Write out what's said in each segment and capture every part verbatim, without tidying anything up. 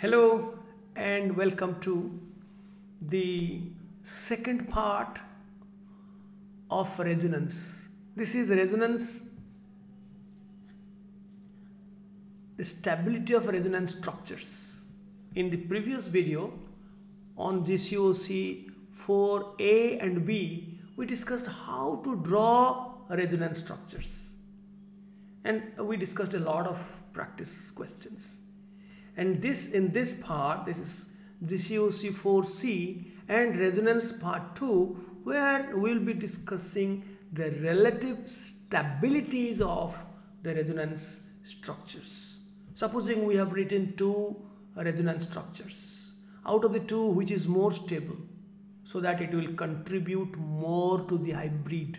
Hello and welcome to the second part of resonance. This is resonance, the stability of resonance structures. In the previous video on G C O C four A and B, we discussed how to draw resonance structures and we discussed a lot of practice questions. And this in this part, this is G C O C four C and resonance part two, where we will be discussing the relative stabilities of the resonance structures. Supposing we have written two resonance structures, out of the two which is more stable, so that it will contribute more to the hybrid.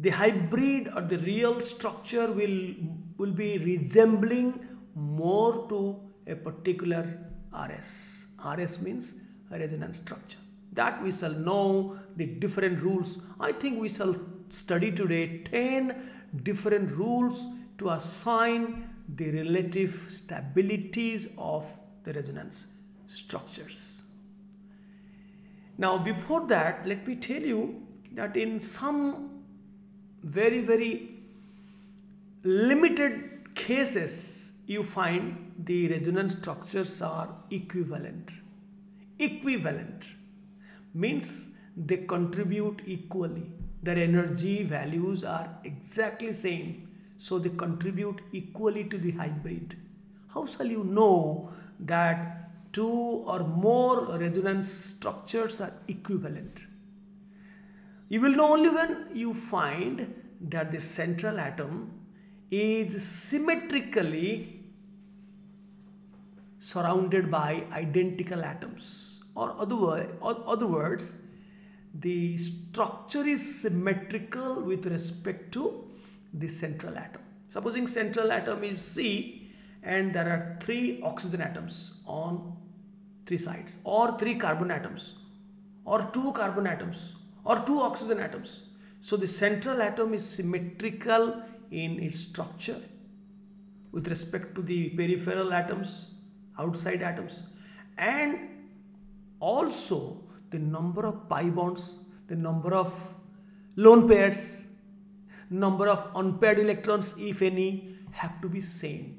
The hybrid or the real structure will, will be resembling more to a particular R S. R S means resonance structure. That we shall know the different rules. I think we shall study today ten different rules to assign the relative stabilities of the resonance structures. Now before that, let me tell you that in some very very limited cases, you find the resonance structures are equivalent. Equivalent means they contribute equally. Their energy values are exactly same. So they contribute equally to the hybrid. How shall you know that two or more resonance structures are equivalent? You will know only when you find that the central atom is symmetrically surrounded by identical atoms, or other, or other words, the structure is symmetrical with respect to the central atom. Supposing central atom is C and there are three oxygen atoms on three sides, or three carbon atoms, or two carbon atoms, or two oxygen atoms. So the central atom is symmetrical in its structure with respect to the peripheral atoms, outside atoms, and also the number of pi bonds, the number of lone pairs, number of unpaired electrons, if any, have to be same.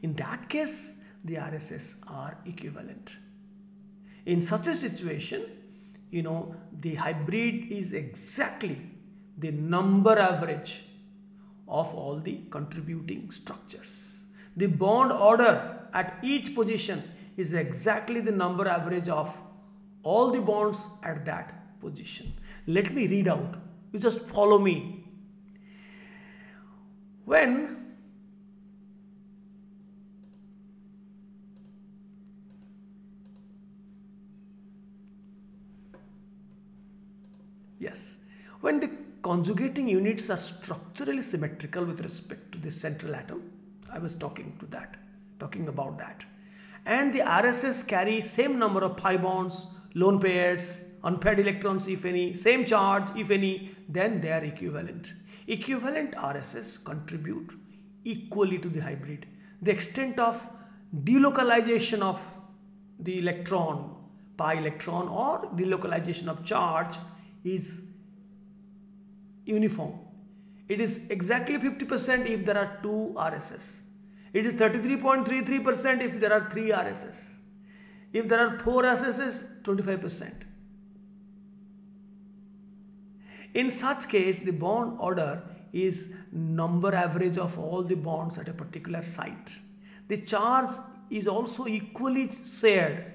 In that case, the R S S are equivalent. In such a situation, you know, the hybrid is exactly the number average of all the contributing structures. The bond order at each position is exactly the number average of all the bonds at that position. Let me read out. You just follow me. When yes, when the conjugating units are structurally symmetrical with respect to the central atom. I was talking to that, talking about that. And the R S S carry same number of pi bonds, lone pairs, unpaired electrons if any, same charge if any, then they are equivalent. Equivalent R S S contribute equally to the hybrid. The extent of delocalization of the electron, pi electron, or delocalization of charge is uniform. It is exactly fifty percent if there are two R S S. It is thirty-three point three three percent if there are three R S S. If there are four R S Ss, twenty-five percent. In such case, the bond order is number average of all the bonds at a particular site. The charge is also equally shared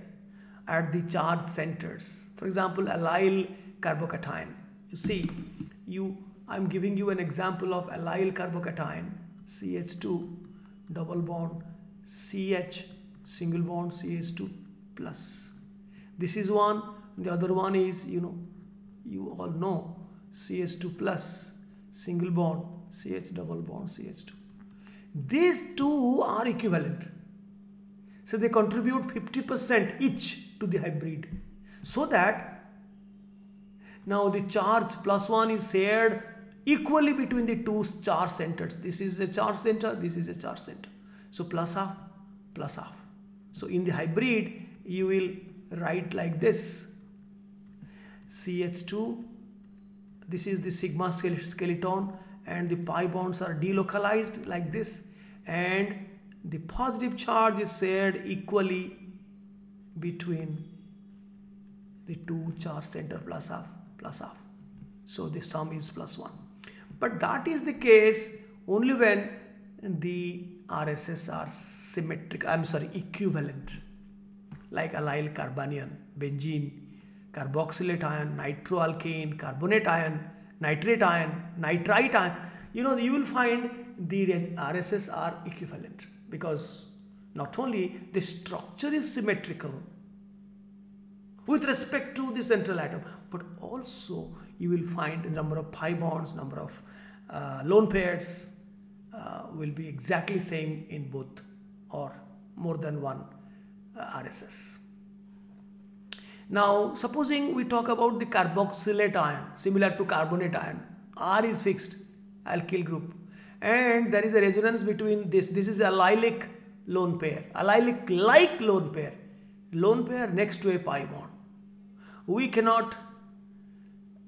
at the charge centers. For example, allyl carbocation. You see, You, I'm giving you an example of allyl carbocation, C H two, double bond, C H, single bond, C H two plus. This is one, the other one is, you know, you all know, C H two plus, single bond, C H double bond, C H two. These two are equivalent. So they contribute fifty percent each to the hybrid. So that now the charge plus one is shared equally between the two charge centers. This is a charge center, this is a charge center. So plus half, plus half. So in the hybrid, you will write like this, C H two, this is the sigma skeleton, and the pi bonds are delocalized like this, and the positive charge is shared equally between the two charge center plus half plus half. So the sum is plus one. But that is the case only when the R S S are symmetric, I'm sorry, equivalent, like allyl carbanion, benzene, carboxylate ion, nitroalkane, carbonate ion, nitrate ion, nitrite ion. You know, you will find the R S S are equivalent because not only the structure is symmetrical with respect to the central atom, but also you will find the number of pi bonds, number of uh, lone pairs uh, will be exactly same in both or more than one uh, R S S. Now, supposing we talk about the carboxylate ion, similar to carbonate ion, R is fixed, alkyl group, and there is a resonance between this. This is allylic lone pair, allylic like lone pair, lone pair next to a pi bond. We cannot,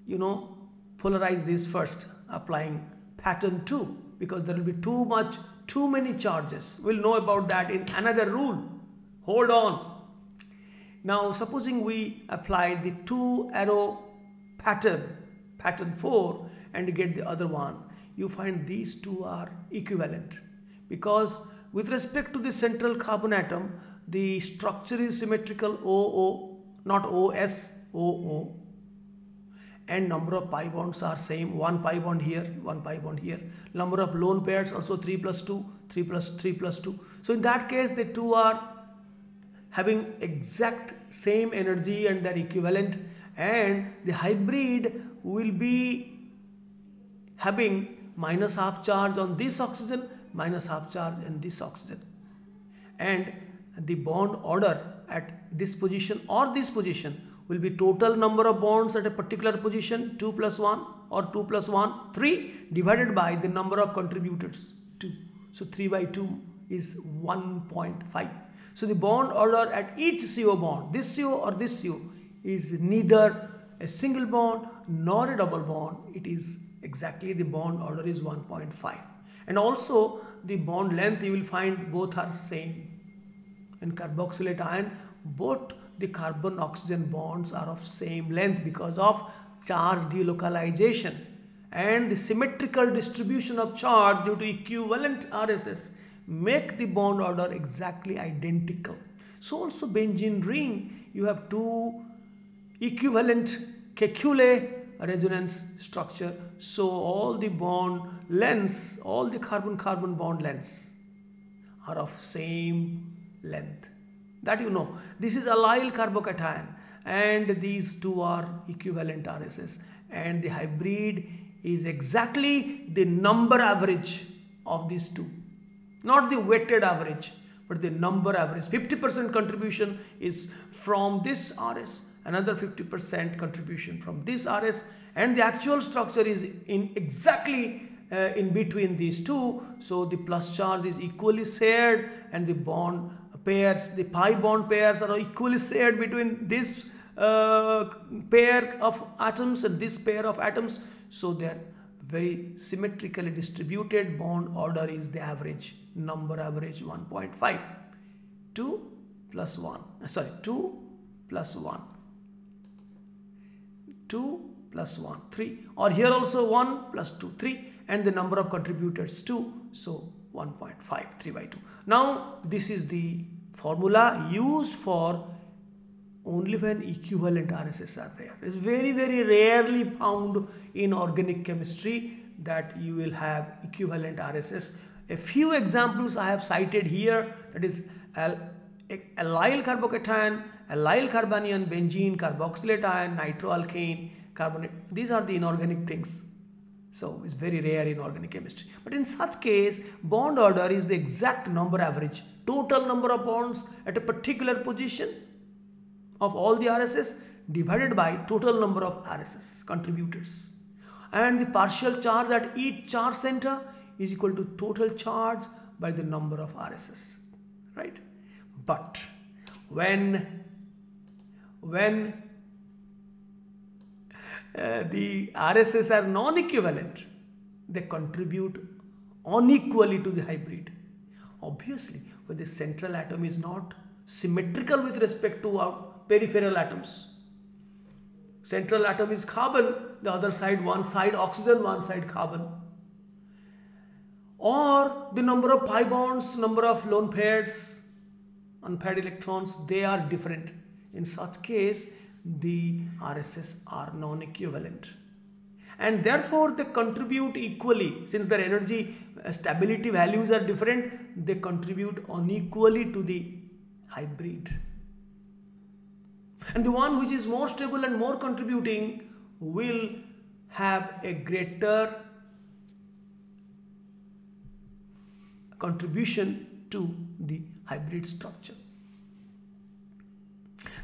you know, polarize this first, applying pattern two, because there will be too much, too many charges. We'll know about that in another rule. Hold on. Now, supposing we apply the two arrow pattern, pattern four, and get the other one, you find these two are equivalent, because with respect to the central carbon atom, the structure is symmetrical, O O, not O S, O O. And number of pi bonds are same, one pi bond here, one pi bond here. Number of lone pairs also three plus two, three plus three plus two. So in that case, the two are having exact same energy and they're equivalent. And the hybrid will be having minus half charge on this oxygen, minus half charge on this oxygen. And the bond order at this position or this position will be total number of bonds at a particular position, two plus one or two plus one, three, divided by the number of contributors, two. So three by two is one point five. So the bond order at each C O bond, this C O or this C O, is neither a single bond nor a double bond. It is exactly, the bond order is one point five. And also the bond length, you will find both are same. In carboxylate ion, both the carbon oxygen bonds are of same length because of charge delocalization and the symmetrical distribution of charge due to equivalent R S S make the bond order exactly identical. So also benzene ring, you have two equivalent keculae resonance structure. So all the bond lengths, all the carbon-carbon bond lengths are of same length. That you know. This is allyl carbocation, and these two are equivalent R S S, and the hybrid is exactly the number average of these two, not the weighted average, but the number average. fifty percent contribution is from this R S, another fifty percent contribution from this R S, and the actual structure is in exactly uh, in between these two. So the plus charge is equally shared, and the bond pairs, the pi bond pairs are equally shared between this uh, pair of atoms and this pair of atoms. So they are very symmetrically distributed. Bond order is the average, number average one point five. two plus one, sorry, two plus one, two plus one, three, or here also one plus two, three, and the number of contributors two. So one point five, three by two. Now, this is the formula used for only when equivalent R S S are there. It's very, very rarely found in organic chemistry that you will have equivalent R S S. A few examples I have cited here, that is allyl carbocation, allyl carbanion, benzene, carboxylate ion, nitroalkane, carbonate. These are the inorganic things. So it's very rare in organic chemistry. But in such case, bond order is the exact number average, total number of bonds at a particular position of all the R S S divided by total number of R S S contributors. And the partial charge at each charge center is equal to total charge by the number of R S S, right? But when when uh, the R S S are non-equivalent, they contribute unequally to the hybrid. Obviously, when the central atom is not symmetrical with respect to our peripheral atoms. Central atom is carbon, the other side, one side oxygen, one side carbon. Or the number of pi bonds, number of lone pairs, unpaired electrons, they are different. In such case, the R S S are non-equivalent. And therefore, they contribute equally. Since their energy stability values are different, they contribute unequally to the hybrid. And the one which is more stable and more contributing will have a greater contribution to the hybrid structure.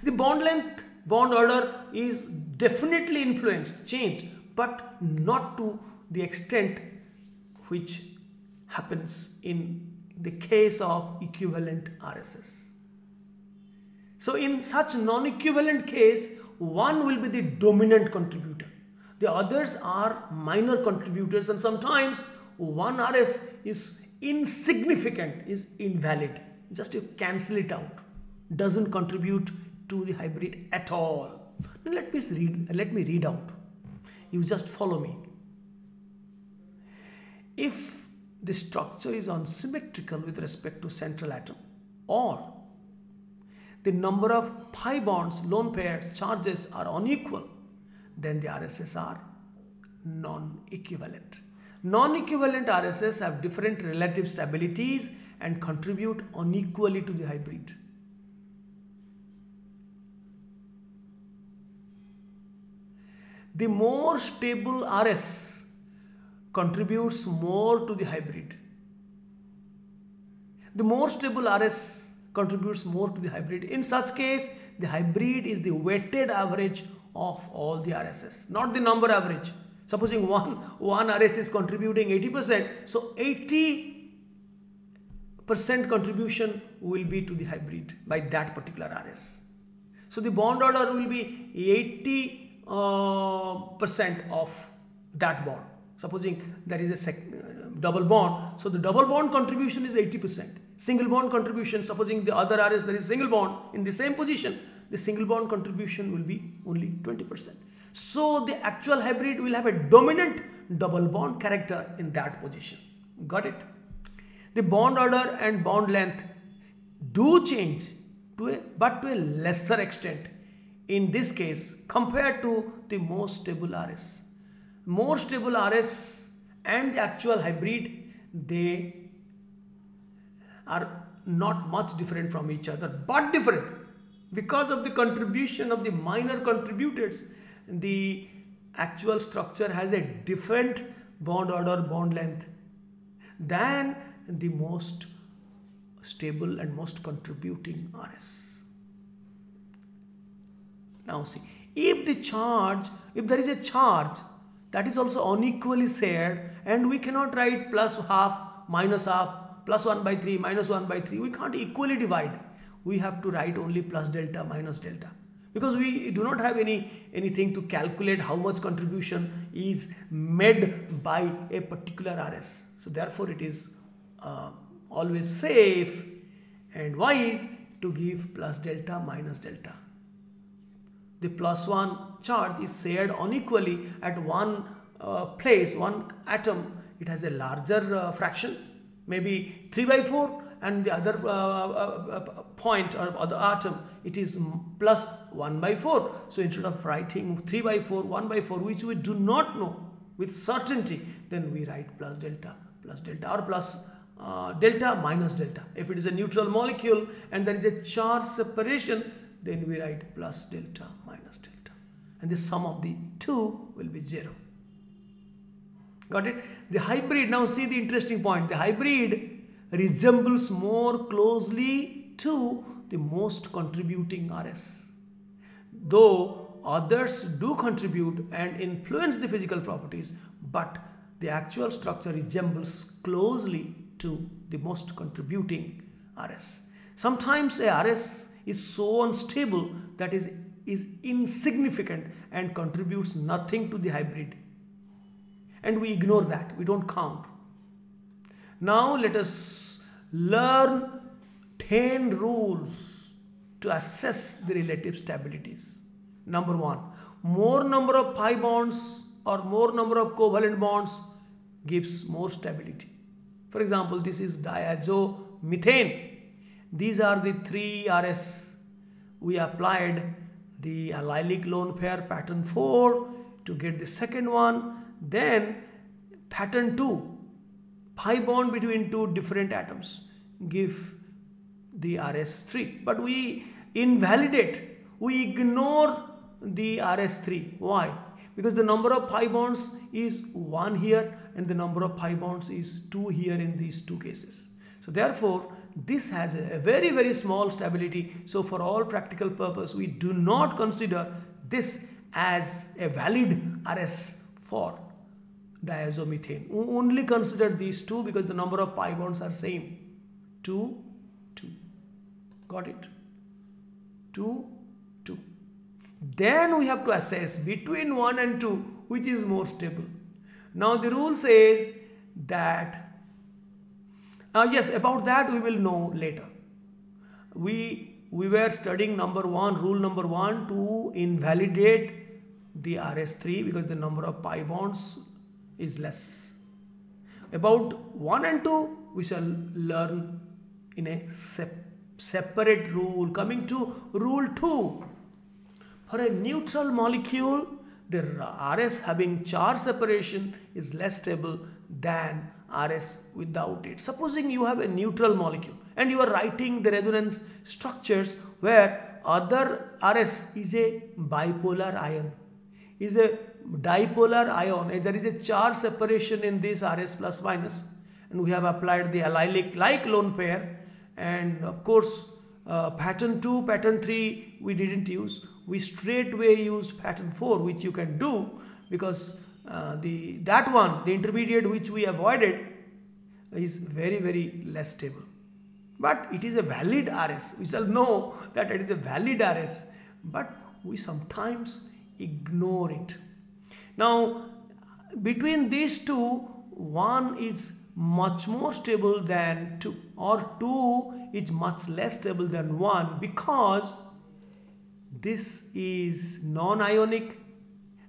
The bond length, bond order is definitely influenced, changed, but not to the extent which happens in the case of equivalent R S S. So in such non-equivalent case, one will be the dominant contributor. The others are minor contributors, and sometimes one R S is insignificant, is invalid. Just you cancel it out. Doesn't contribute to the hybrid at all. Now let me read, let me read out. You just follow me. If the structure is unsymmetrical with respect to central atom, or the number of pi bonds, lone pairs, charges are unequal, then the R S S are non-equivalent. Non-equivalent R S S have different relative stabilities and contribute unequally to the hybrid. The more stable R S contributes more to the hybrid. The more stable R S contributes more to the hybrid. In such case, the hybrid is the weighted average of all the R S S, not the number average. Supposing one, one R S S is contributing eighty percent, so eighty percent contribution will be to the hybrid by that particular R S. So the bond order will be eighty percent uh, of that bond. Supposing there is a double bond, so the double bond contribution is eighty percent. Single bond contribution, supposing the other R S there is single bond in the same position, the single bond contribution will be only twenty percent. So the actual hybrid will have a dominant double bond character in that position. Got it? The bond order and bond length do change, to a, but to a lesser extent in this case compared to the more stable R S. More stable R S and the actual hybrid, they are not much different from each other, but different because of the contribution of the minor contributors. The actual structure has a different bond order, bond length than the most stable and most contributing R S. Now see, if the charge, if there is a charge that is also unequally shared, and we cannot write plus half, minus half, plus one by three, minus one by three, we can't equally divide. We have to write only plus delta, minus delta, because we do not have any anything to calculate how much contribution is made by a particular R S. So therefore it is uh, always safe and wise to give plus delta, minus delta. The plus one charge is shared unequally at one uh, place, one atom. It has a larger uh, fraction, maybe three by four, and the other uh, uh, point or other atom, it is plus one by four. So instead of writing three by four, one by four, which we do not know with certainty, then we write plus delta, plus delta, or plus uh, delta, minus delta. If it is a neutral molecule and there is a charge separation, then we write plus delta, minus delta. And the sum of the two will be zero. Got it? The hybrid, now see the interesting point, the hybrid resembles more closely to the most contributing R S. Though others do contribute and influence the physical properties, but the actual structure resembles closely to the most contributing R S. Sometimes a R S is so unstable that is is insignificant and contributes nothing to the hybrid, and we ignore that, we don't count. Now let us learn ten rules to assess the relative stabilities. Number one, more number of pi bonds or more number of covalent bonds gives more stability. For example, this is diazomethane. These are the three R S. We applied the allylic lone pair pattern four to get the second one. Then pattern two, pi bond between two different atoms, give the R S three. But we invalidate, we ignore the R S three. Why? Because the number of pi bonds is one here and the number of pi bonds is two here in these two cases. So therefore, this has a very, very small stability. So for all practical purpose, we do not consider this as a valid R S for diazomethane. We only consider these two because the number of pi bonds are same. two, two. Got it? two, two. Then we have to assess between one and two which is more stable. Now the rule says that, uh, yes, about that we will know later. We, we were studying number one, rule number one, to invalidate the R S three because the number of pi bonds is less. About one and two we shall learn in a sep separate rule. Coming to rule two. For a neutral molecule, the R S having charge separation is less stable than R S without it. Supposing you have a neutral molecule and you are writing the resonance structures where other R S is a bipolar ion, is a dipolar ion, and there is a charge separation in this R S plus minus, and we have applied the allylic like lone pair, and of course uh, pattern two, pattern three we didn't use. We straight away used pattern four, which you can do because uh, the that one, the intermediate which we avoided, is very, very less stable. But it is a valid R S. We shall know that it is a valid R S, but we sometimes ignore it. Now, between these two, one is much more stable than two, or two is much less stable than one, because this is non-ionic,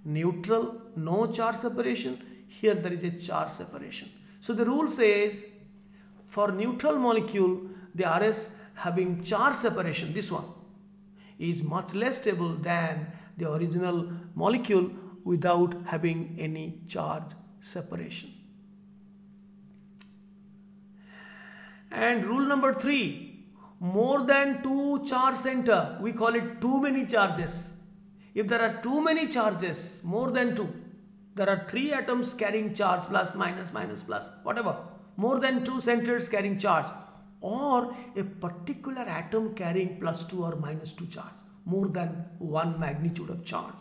neutral, no charge separation. Here there is a charge separation. So the rule says for neutral molecule, the R S having charge separation, this one, is much less stable than the original molecule without having any charge separation. And rule number three. More than two charge center, we call it too many charges. If there are too many charges, more than two, there are three atoms carrying charge, plus, minus, minus, plus, whatever. More than two centers carrying charge, or a particular atom carrying plus two or minus two charge, more than one magnitude of charge.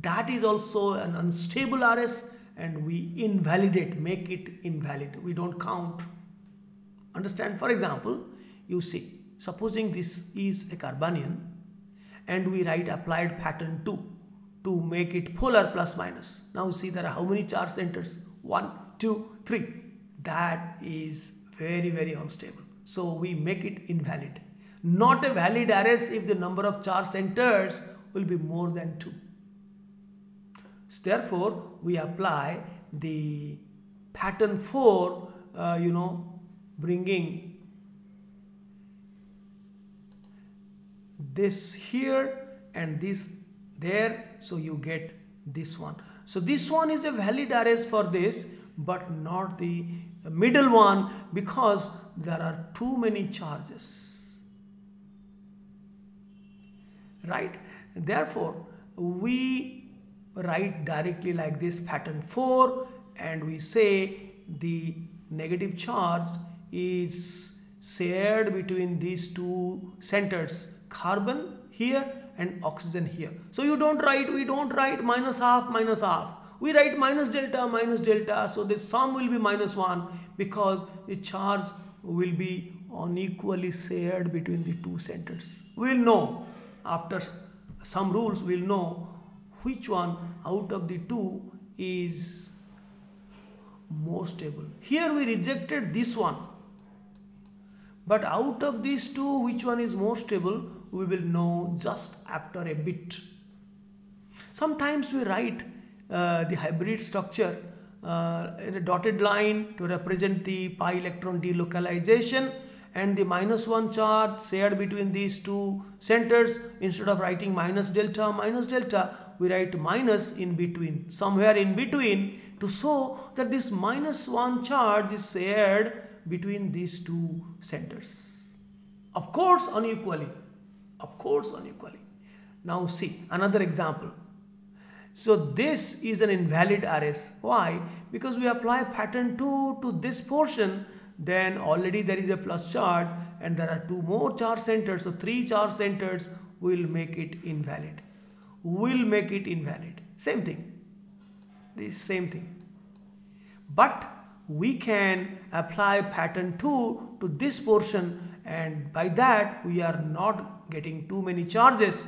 That is also an unstable R S, and we invalidate, make it invalid. We don't count. Understand? For example, you see, supposing this is a carbanion and we write applied pattern two to make it polar plus minus. Now see, there are how many charge centers? one, two, three. That is very, very unstable. So we make it invalid. Not a valid R S if the number of charge centers will be more than two. So therefore, we apply the pattern four, uh, you know, bringing this here and this there, so you get this one. So this one is a valid R S for this, but not the middle one because there are too many charges, right? Therefore, we write directly like this pattern four, and we say the negative charge is shared between these two centers, carbon here and oxygen here. So you don't write, we don't write minus half, minus half. We write minus delta, minus delta. So the sum will be minus one because the charge will be unequally shared between the two centers. We will know after some rules, we will know which one out of the two is more stable. Here we rejected this one, but out of these two, which one is more stable, we will know just after a bit. Sometimes we write uh, the hybrid structure uh, in a dotted line to represent the pi electron delocalization and the minus one charge shared between these two centers. Instead of writing minus delta minus delta, we write minus in between, somewhere in between, to show that this minus one charge is shared between these two centers. Of course unequally. Of course unequally. Now see another example. So this is an invalid R S. Why? Because we apply pattern two to this portion, then already there is a plus charge and there are two more charge centers, so three charge centers will make it invalid. Will make it invalid. Same thing. This same thing. But we can apply pattern two to this portion, and by that we are not getting too many charges,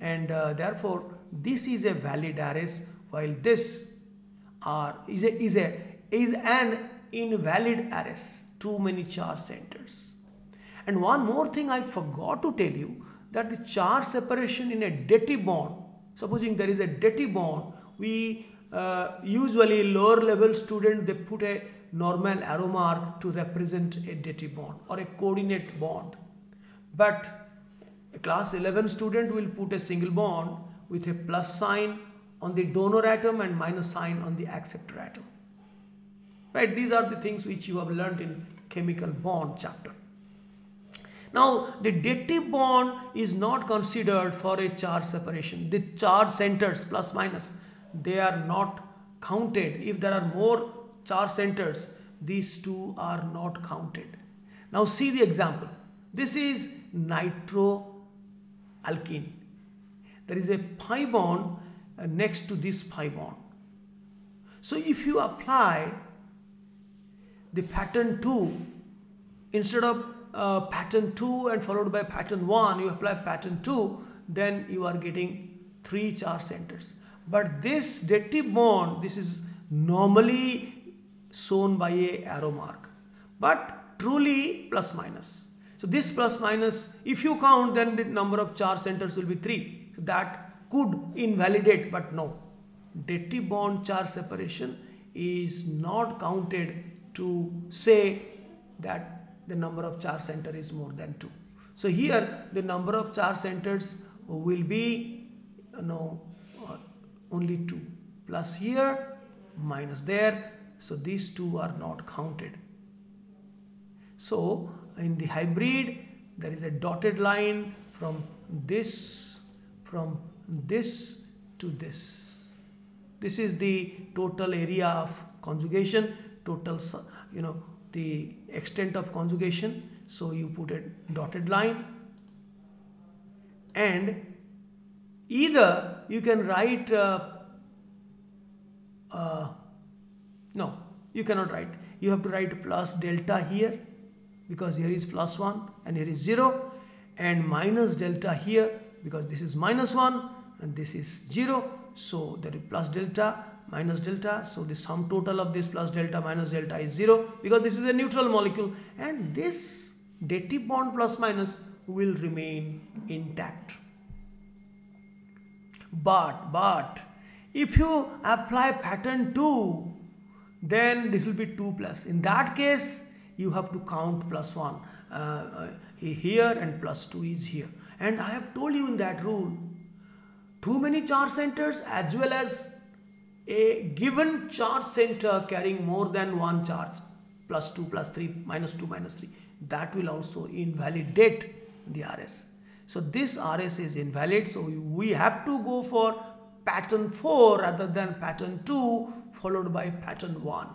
and uh, therefore this is a valid R S, while this R is a, is a is an invalid R S, too many charge centers. And one more thing I forgot to tell you, that the charge separation in a dirty bond, supposing there is a dirty bond, we uh, usually lower level student, they put a normal arrow mark to represent a dirty bond or a coordinate bond, but a class eleven student will put a single bond with a plus sign on the donor atom and minus sign on the acceptor atom. Right? These are the things which you have learnt in chemical bond chapter. Now the dirty bond is not considered for a charge separation. The charge centers plus minus, they are not counted. If there are more charge centers, these two are not counted. Now see the example. This is nitroalkene. There is a pi bond uh, next to this pi bond. So if you apply the pattern two, instead of uh, pattern two and followed by pattern one, you apply pattern two, then you are getting three charge centers. But this dirty bond, this is normally shown by a arrow mark, but truly plus minus. So this plus minus, if you count, then the number of charge centers will be three. So that could invalidate, but no. Dirty bond charge separation is not counted to say that the number of charge center is more than two. So here the number of charge centers will be you know, only two, plus here, minus there. So these two are not counted. So in the hybrid, there is a dotted line from this, from this to this. This is the total area of conjugation, total, you know, the extent of conjugation. So you put a dotted line, and either you can write uh, uh, no, you cannot write. You have to write plus delta here, because here is plus one and here is zero, and minus delta here, because this is minus one and this is zero. So there is plus delta, minus delta. So the sum total of this plus delta minus delta is zero, because this is a neutral molecule, and this dirty bond plus minus will remain intact. But, but if you apply pattern two, then this will be two plus. In that case, you have to count plus one uh, here, and plus two is here. And I have told you in that rule, too many charge centers as well as a given charge center carrying more than one charge, plus two, plus three, minus two, minus three, that will also invalidate the R S. So this R S is invalid. So we have to go for pattern four rather than pattern two, followed by pattern one.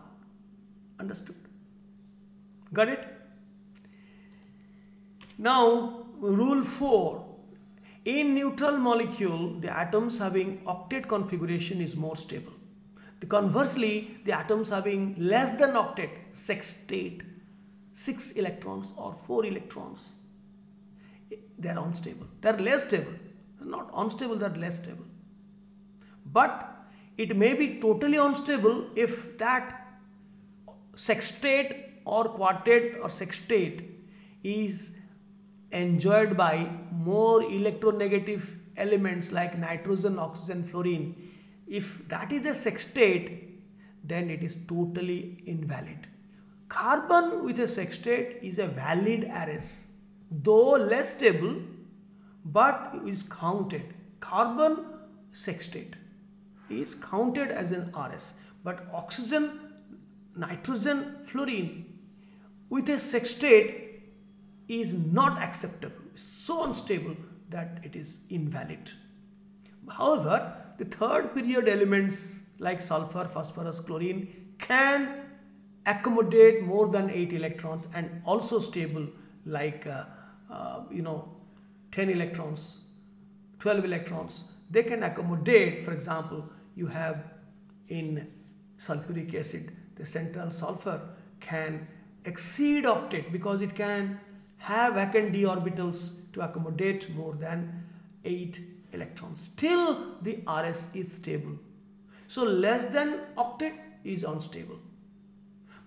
Understood? Got it? Now, rule four. In neutral molecule, the atoms having octet configuration is more stable. The conversely, the atoms having less than octet, sextet, six electrons or four electrons, they are unstable. They are less stable. Not unstable, they are less stable. But it may be totally unstable if that sextet or quartet or sextet is enjoyed by more electronegative elements like nitrogen, oxygen, fluorine. If that is a sextet, then it is totally invalid. Carbon with a sextet is a valid R S, though less stable, but is counted. Carbon sextet is counted as an R S, but oxygen, nitrogen, fluorine with a sextet is not acceptable, so unstable that it is invalid. However, the third period elements like sulfur, phosphorus, chlorine can accommodate more than eight electrons and also stable like uh, uh, you know ten electrons, twelve electrons. They can accommodate, for example, you have in sulfuric acid, the central sulfur can exceed octet because it can have vacant d orbitals to accommodate more than eight electrons. Still, the R S is stable. So, less than octet is unstable.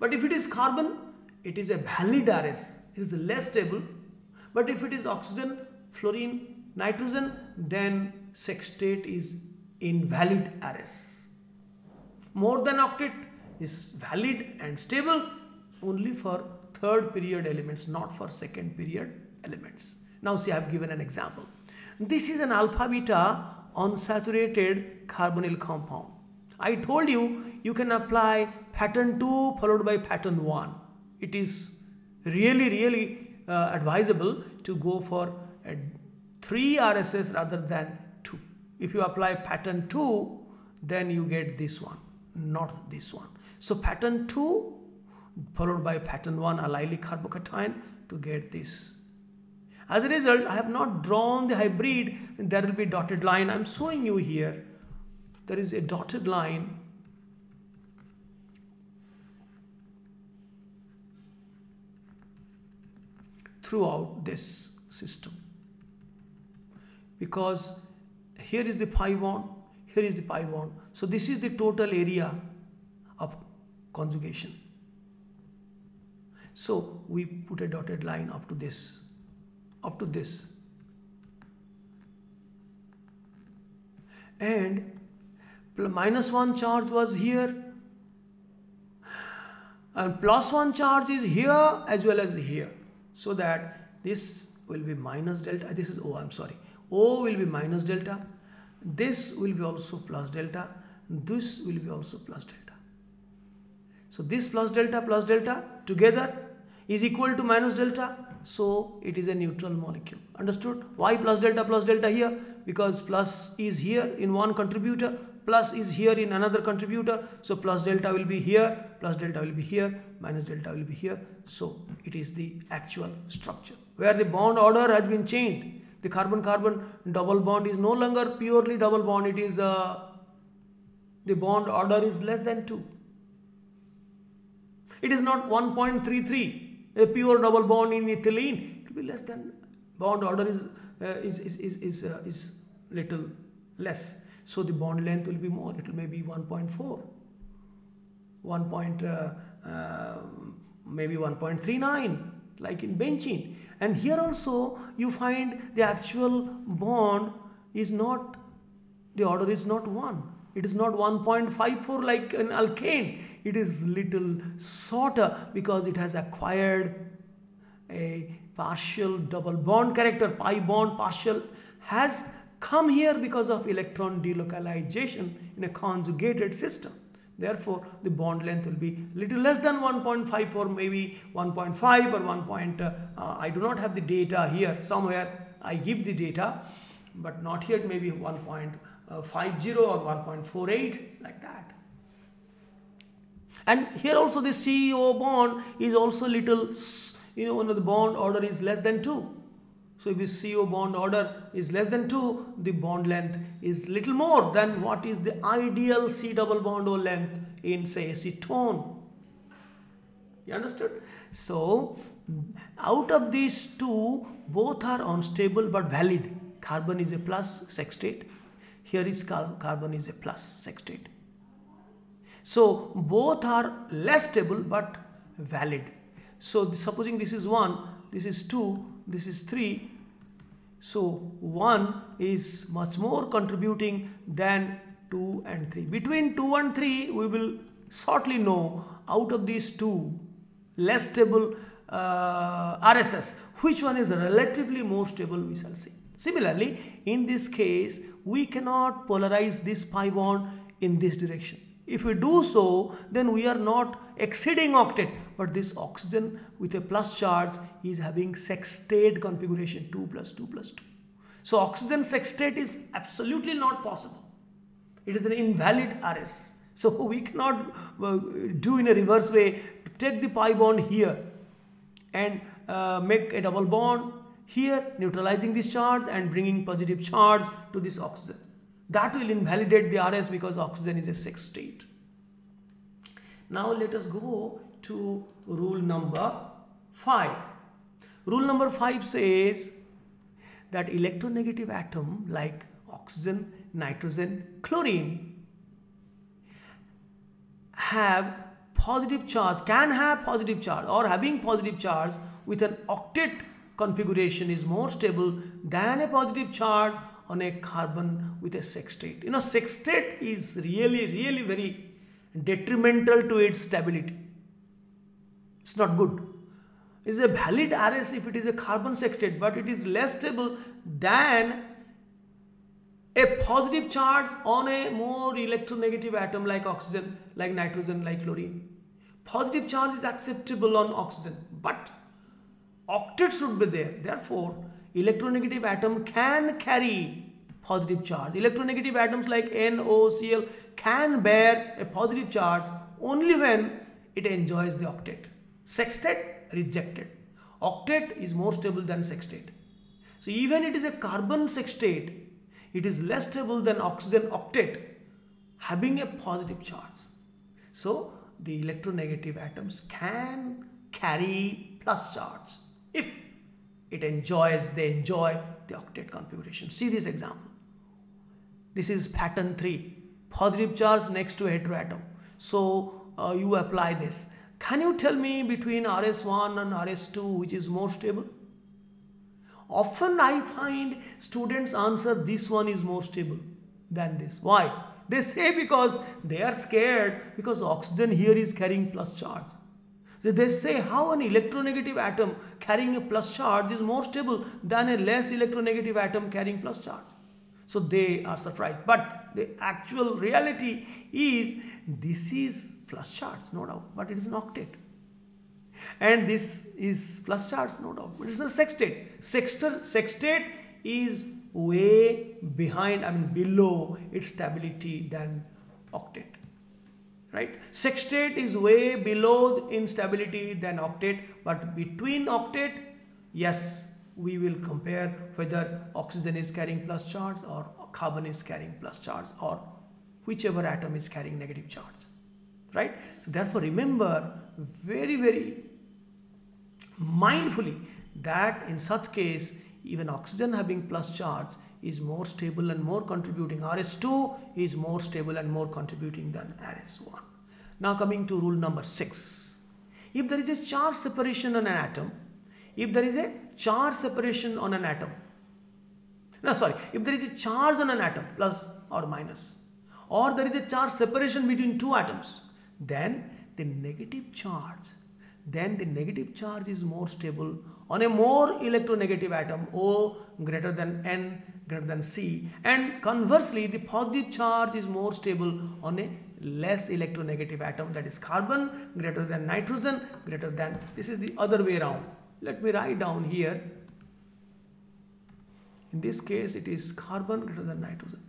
But if it is carbon, it is a valid R S. It is less stable. But if it is oxygen, fluorine, nitrogen, then sextet is invalid R S. More than octet is valid and stable only for third period elements, not for second period elements. Now see, I have given an example. This is an alpha beta unsaturated carbonyl compound. I told you, you can apply pattern two followed by pattern one. It is really, really uh, advisable to go for a three R S S rather than two. If you apply pattern two, then you get this one, not this one. So pattern two followed by pattern one allyl carbocation to get this. As a result, I have not drawn the hybrid. There will be dotted line. I am showing you here. There is a dotted line. Throughout this system. Because here is the pi bond, here is the pi bond. So this is the total area of conjugation. So we put a dotted line up to this, up to this. And minus one charge was here. And plus one charge is here as well as here. So that this will be minus delta. This is O, I'm sorry. O will be minus delta. This will be also plus delta. This will be also plus delta. So this plus delta plus delta together is equal to minus delta. So it is a neutral molecule. Understood? Why plus delta plus delta here? Because plus is here in one contributor. Plus is here in another contributor. So plus delta will be here. Plus delta will be here. Minus delta will be here. So it is the actual structure where the bond order has been changed. The carbon-carbon double bond is no longer purely double bond. It is uh, the bond order is less than two. It is not one point three three, a pure double bond in ethylene. It will be less than, bond order is uh, is is is is, uh, is little less. So the bond length will be more. It will maybe one point four, one point, uh, uh, maybe one point three nine, like in benzene. And here also you find the actual bond is not, the order is not one. It is not one point five four like an alkane. It is little shorter because it has acquired a partial double bond character. Pi bond partial has come here because of electron delocalization in a conjugated system. Therefore, the bond length will be little less than one point five or maybe one point five or one. Uh, uh, I do not have the data here. Somewhere I give the data, but not here. Maybe one point five zero or one point four eight, like that. And here also the C O bond is also little, you know, the bond order is less than two. So if the C O bond order is less than two, the bond length is little more than what is the ideal C double bond O length in, say, acetone. You understood? So out of these two, both are unstable but valid. Carbon is a plus sextate. Here is car carbon is a plus sextate. So both are less stable but valid. So the, supposing this is one, this is two, this is three. So one is much more contributing than two and three. Between two and three, we will shortly know out of these two less stable uh, R S S, which one is relatively more stable, we shall see. Similarly, in this case, we cannot polarize this pi bond in this direction. If we do so, then we are not exceeding octet, but this oxygen with a plus charge is having sextate configuration, two plus two plus two. So oxygen sextate is absolutely not possible. It is an invalid R S. So we cannot uh, do in a reverse way, take the pi bond here and uh, make a double bond here, neutralizing this charge and bringing positive charge to this oxygen. That will invalidate the R S because oxygen is a sextate. Now let us go to rule number five. Rule number five says that electronegative atom like oxygen, nitrogen, chlorine have positive charge, can have positive charge or having positive charge with an octet configuration is more stable than a positive charge on a carbon with a sextate. You know, sextate is really, really very detrimental to its stability. It's not good. It's a valid R S if it is a carbon sextate, but it is less stable than a positive charge on a more electronegative atom like oxygen, like nitrogen, like chlorine. Positive charge is acceptable on oxygen, but octet should be there. Therefore, electronegative atom can carry positive charge. Electronegative atoms like N O C L can bear a positive charge only when it enjoys the octet. Sextet rejected. Octet is more stable than sextate. So even it is a carbon sextate, it is less stable than oxygen octet having a positive charge. So the electronegative atoms can carry plus charge if it enjoys, they enjoy the octet configuration. See this example. This is pattern three, positive charge next to heteroatom. So uh, you apply this. Can you tell me between R S one and R S two which is more stable? Often I find students answer this one is more stable than this. Why? They say because they are scared because oxygen here is carrying plus charge. They say how an electronegative atom carrying a plus charge is more stable than a less electronegative atom carrying plus charge. So they are surprised. But the actual reality is this is plus charge, no doubt, but it is an octet. And this is plus charge, no doubt, but it is a sextate. Sexter, sextate is way behind, I mean below its stability than octet. Right? Sextate is way below in stability than octet, but between octet, yes, we will compare whether oxygen is carrying plus charge or carbon is carrying plus charge or whichever atom is carrying negative charge. Right? So therefore, remember very, very mindfully that in such case, even oxygen having plus charge is more stable and more contributing. R S two is more stable and more contributing than R S one. Now coming to rule number six. If there is a charge separation on an atom, if there is a charge separation on an atom, no sorry, if there is a charge on an atom, plus or minus, or there is a charge separation between two atoms, then the negative charge, then the negative charge is more stable on a more electronegative atom, O greater than N greater than C, and conversely the positive charge is more stable on a less electronegative atom, that is carbon greater than nitrogen greater than, this is the other way around. Let me write down here. In this case it is carbon greater than nitrogen.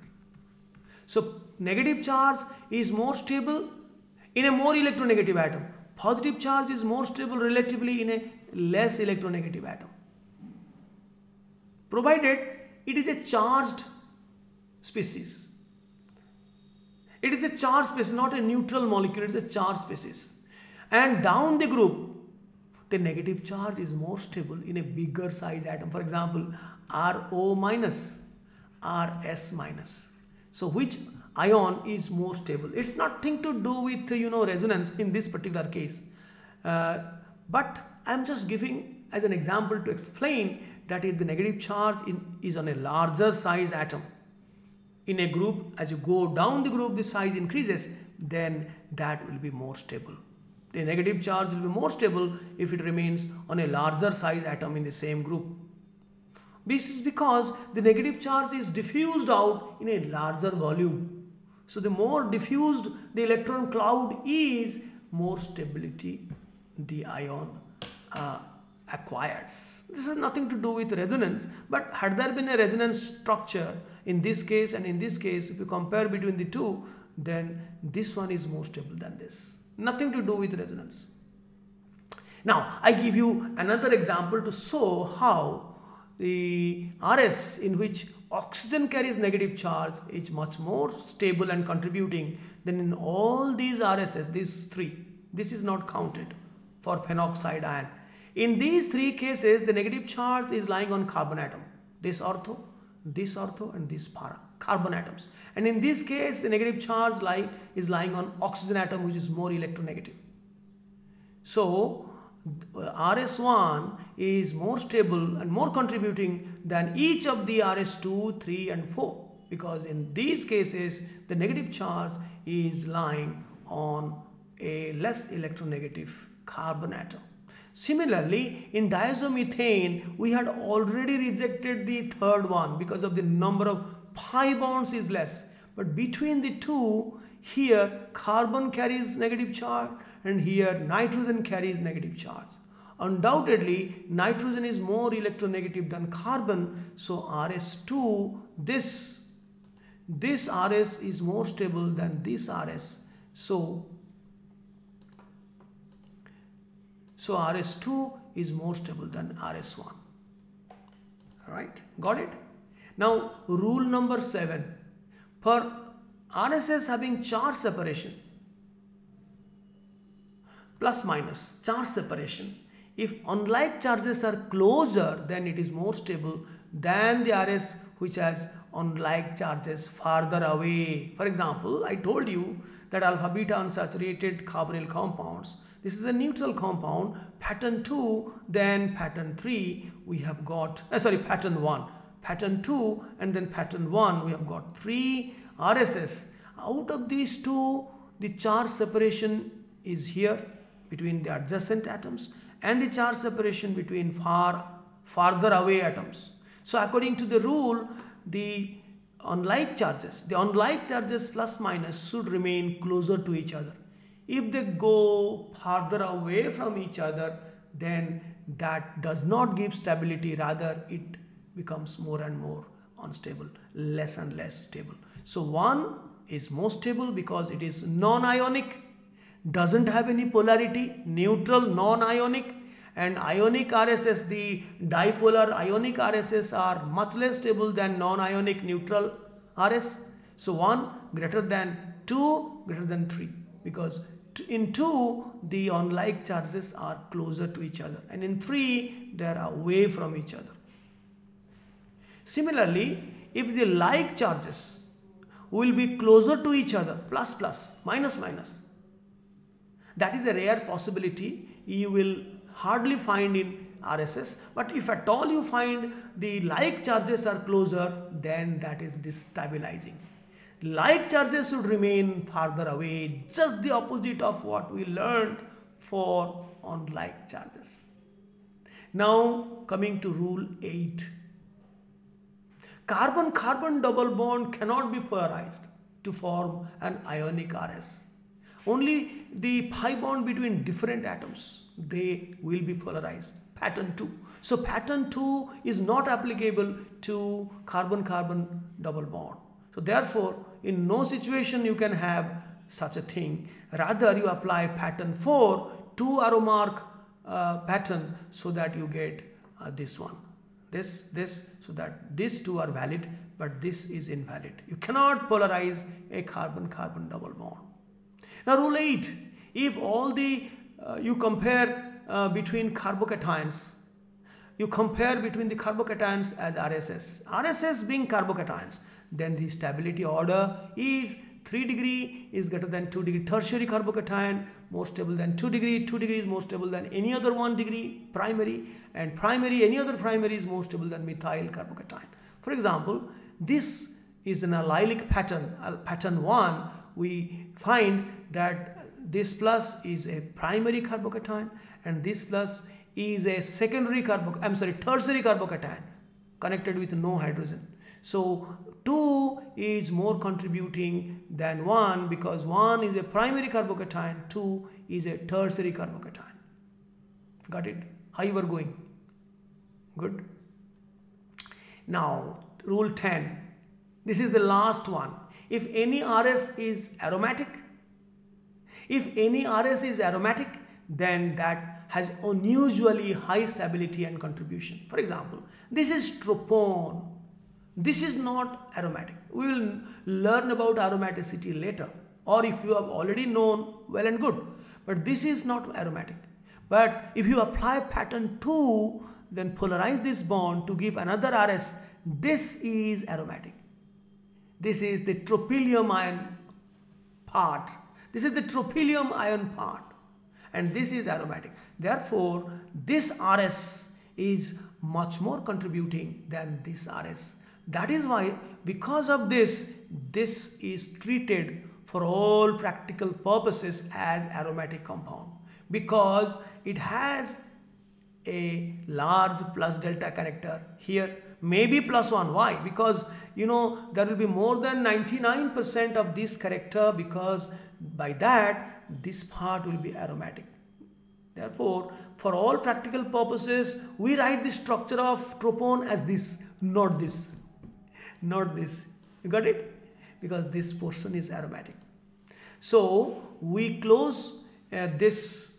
So negative charge is more stable in a more electronegative atom. Positive charge is more stable relatively in a less electronegative atom, provided it is a charged species. It is a charged species, not a neutral molecule, it is a charged species. And down the group, the negative charge is more stable in a bigger size atom. For example, R O minus, R S minus. So which ion is more stable? It's nothing to do with, you know, resonance in this particular case. Uh, but I'm just giving as an example to explain that if the negative charge in, is on a larger size atom in a group, as you go down the group, the size increases, then that will be more stable. The negative charge will be more stable if it remains on a larger size atom in the same group. This is because the negative charge is diffused out in a larger volume. So the more diffused the electron cloud is, more stability the ion uh, acquires. This has nothing to do with resonance, but had there been a resonance structure in this case and in this case, if you compare between the two, then this one is more stable than this. Nothing to do with resonance. Now, I give you another example to show how the R S, in which oxygen carries negative charge, is much more stable and contributing than in all these R Ss, these three. This is not counted for phenoxide ion. In these three cases, the negative charge is lying on carbon atom. This ortho, this ortho and this para, carbon atoms. And in this case, the negative charge lie, is lying on oxygen atom, which is more electronegative. So, R S one is more stable and more contributing than each of the R S two, three and four, because in these cases the negative charge is lying on a less electronegative carbon atom. Similarly, in diazomethane we had already rejected the third one because of the number of pi bonds is less, but between the two, here carbon carries negative charge and here nitrogen carries negative charge. Undoubtedly, nitrogen is more electronegative than carbon. So R S two, this, this R S is more stable than this R S. So, so R S two is more stable than R S one. Alright, got it? Now, rule number seven. For R S S having charge separation, plus minus charge separation, if unlike charges are closer, then it is more stable than the R S which has unlike charges farther away. For example, I told you that alpha beta unsaturated carbonyl compounds, this is a neutral compound, pattern two, then pattern three we have got, uh, sorry pattern one, pattern two and then pattern one we have got three R S S. Out of these two, the charge separation is here between the adjacent atoms and the charge separation between far farther away atoms. So according to the rule, the unlike charges, the unlike charges plus minus should remain closer to each other. If they go farther away from each other, then that does not give stability, rather it becomes more and more unstable, less and less stable. So one is most stable because it is non-ionic, doesn't have any polarity, neutral, non-ionic, and ionic R S S, the dipolar ionic R S S are much less stable than non-ionic neutral R S. So one greater than two greater than three, because in two the unlike charges are closer to each other and in three they are away from each other. Similarly, if the like charges will be closer to each other, plus plus, minus minus, that is a rare possibility, you will hardly find in R S S, but if at all you find the like charges are closer, then that is destabilizing. Like charges should remain farther away, just the opposite of what we learned for unlike charges. Now coming to rule eight. Carbon-carbon double bond cannot be polarized to form an ionic R S. Only the pi bond between different atoms, they will be polarized, pattern two. So pattern two is not applicable to carbon-carbon double bond. So therefore, in no situation you can have such a thing. Rather, you apply pattern four, two arrow mark uh, pattern, so that you get uh, this one, this, this, so that these two are valid, but this is invalid. You cannot polarize a carbon-carbon double bond. Now rule eight, if all the, uh, you compare uh, between carbocations. You compare between the carbocations as R S S. R S S being carbocations, then the stability order is three degree is greater than two degree tertiary carbocation, more stable than two degree, two degree is more stable than any other one degree primary, and primary, any other primary is more stable than methyl carbocation. For example, this is an allylic pattern, pattern one, we find that this plus is a primary carbocation and this plus is a secondary carbo, I'm sorry, tertiary carbocation connected with no hydrogen. So two is more contributing than one because one is a primary carbocation, two is a tertiary carbocation. Got it? How you are going? Good. Now, rule ten. This is the last one. If any R S is aromatic, if any R S is aromatic, then that has unusually high stability and contribution. For example, this is tropone. This is not aromatic. We will learn about aromaticity later, or if you have already known, well and good. But this is not aromatic. But if you apply pattern two, then polarize this bond to give another R S. This is aromatic. This is the tropylium ion part. This is the tropylium ion part. And this is aromatic. Therefore, this R S is much more contributing than this R S. That is why, because of this, this is treated for all practical purposes as aromatic compound, because it has a large plus delta character here, maybe plus one. Why? Because, you know, there will be more than ninety-nine percent of this character, because by that, this part will be aromatic. Therefore, for all practical purposes, we write the structure of tropone as this, not this. Not this. You got it? Because this portion is aromatic. So we close uh, this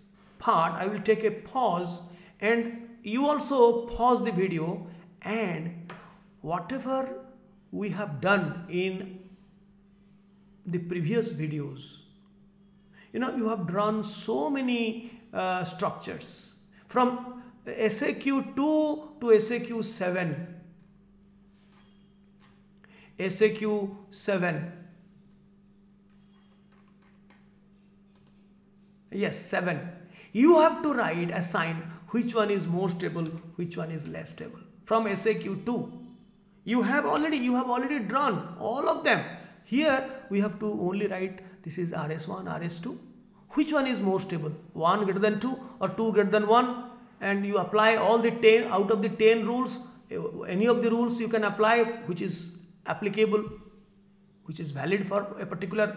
part. I will take a pause, and you also pause the video, and whatever we have done in the previous videos, you know, you have drawn so many uh, structures from S A Q two to S A Q seven. S A Q seven, yes, seven. You have to write, assign which one is more stable, which one is less stable from S A Q two. You have already, you have already drawn all of them. Here we have to only write, this is R S one, R S two. Which one is more stable? one greater than two or two greater than one? And you apply all the ten, out of the ten rules, any of the rules you can apply, which is applicable, which is valid for a particular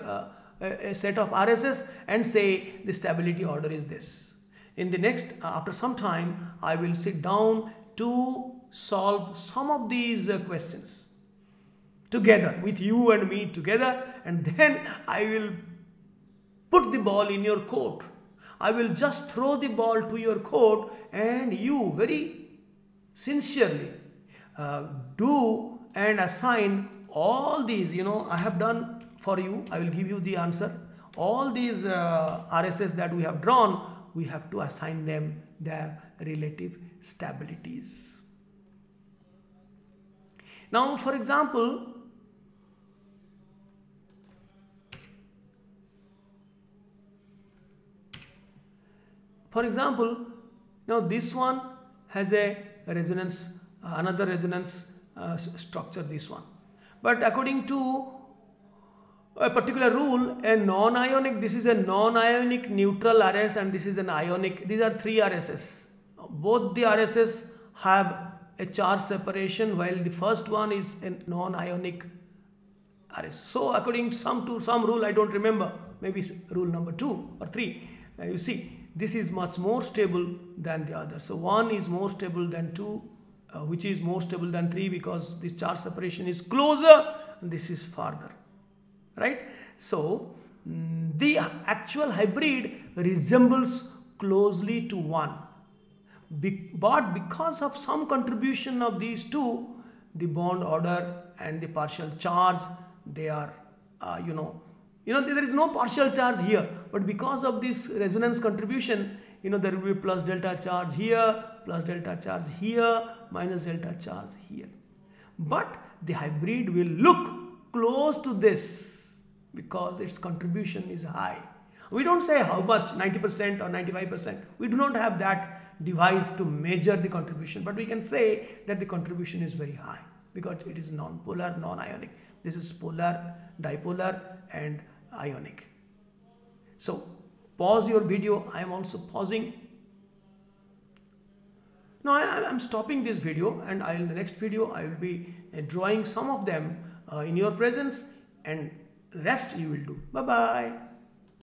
uh, a set of R S S, and say the stability order is this. In the next, uh, after some time, I will sit down to solve some of these uh, questions together with you and me together, and then I will put the ball in your court. I will just throw the ball to your court, and you very sincerely uh, do and assign all these, you know, I have done for you, I will give you the answer. All these uh, R S S that we have drawn, we have to assign them their relative stabilities. Now, for example, for example, now this one has a resonance, another resonance Uh, structure, this one, but according to a particular rule, a non-ionic, this is a non-ionic neutral R S, and this is an ionic. These are three R S S. Both the R S S have a charge separation, while the first one is a non-ionic R S. So according to some to some rule, I don't remember, maybe rule number two or three, uh, you see, this is much more stable than the other. So one is more stable than two, Uh, which is more stable than three, because this charge separation is closer and this is farther, right? So mm, the actual hybrid resembles closely to one, Be but because of some contribution of these two, the bond order and the partial charge, they are uh, you know you know there is no partial charge here, but because of this resonance contribution, you know, there will be plus delta charge here, plus delta charge here, minus delta charge here. But the hybrid will look close to this because its contribution is high. We don't say how much, ninety percent or ninety-five percent. We do not have that device to measure the contribution, but we can say that the contribution is very high because it is non-polar, non-ionic. This is polar, dipolar and ionic. So pause your video. I am also pausing. Now I am stopping this video, and I, in the next video I will be drawing some of them uh, in your presence, and rest you will do. Bye-bye.